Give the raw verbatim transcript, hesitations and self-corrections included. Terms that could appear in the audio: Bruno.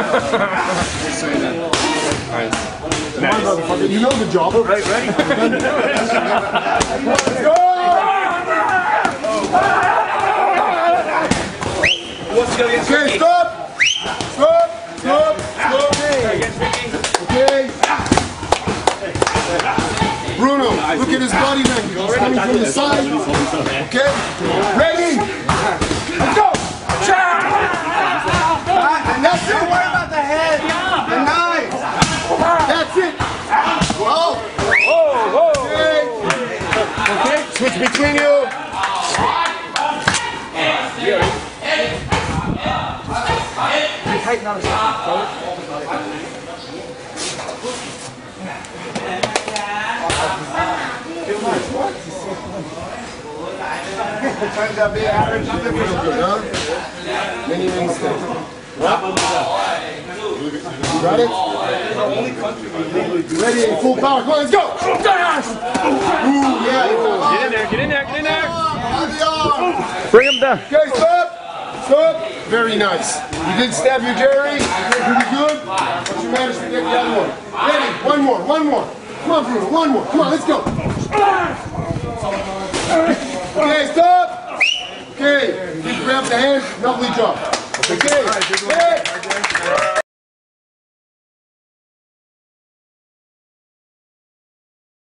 Just saying that. Nice. Nice. Motherfucker, you know the job. Right, right. Let's go! What's going on? Okay, stop! Stop! Stop! Stop! Okay. Bruno, look at his body language. Coming from the side. Okay? Ready? Let's go! And that's it. Don't worry about the head. The knives. That's it. Whoa. Whoa, whoa. Okay. Okay, switch between you. Tighten on his trying to be average. Many mistakes. You got it? Ready in full power. Come on, let's go! Ooh, yeah. Get in there, get in there, get in there! Bring him down. Okay, stop! Stop! Very nice. You did stab your Jerry. Pretty good. But you managed to get the other one. Ready? One more, one more. Come on, Bruno, one more. Come on, let's go. Okay, stop! Okay, just grab the hand, lovely job. Okay, okay.